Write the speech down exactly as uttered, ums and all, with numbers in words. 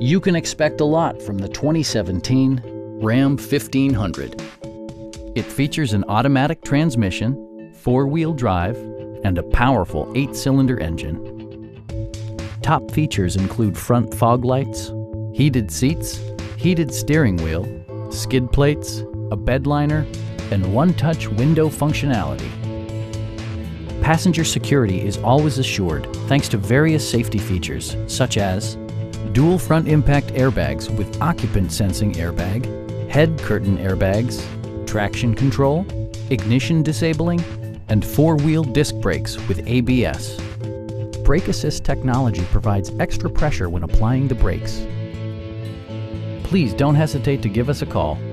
you can expect a lot from the twenty seventeen Ram fifteen hundred. It features an automatic transmission, four-wheel drive, and a powerful eight-cylinder engine. Top features include front fog lights, heated seats, heated steering wheel, skid plates, a bed liner, and one-touch window functionality. Passenger security is always assured thanks to various safety features such as dual front impact airbags with occupant sensing airbag, head curtain airbags, traction control, ignition disabling, and four-wheel disc brakes with A B S. Brake assist technology provides extra pressure when applying the brakes. Please don't hesitate to give us a call.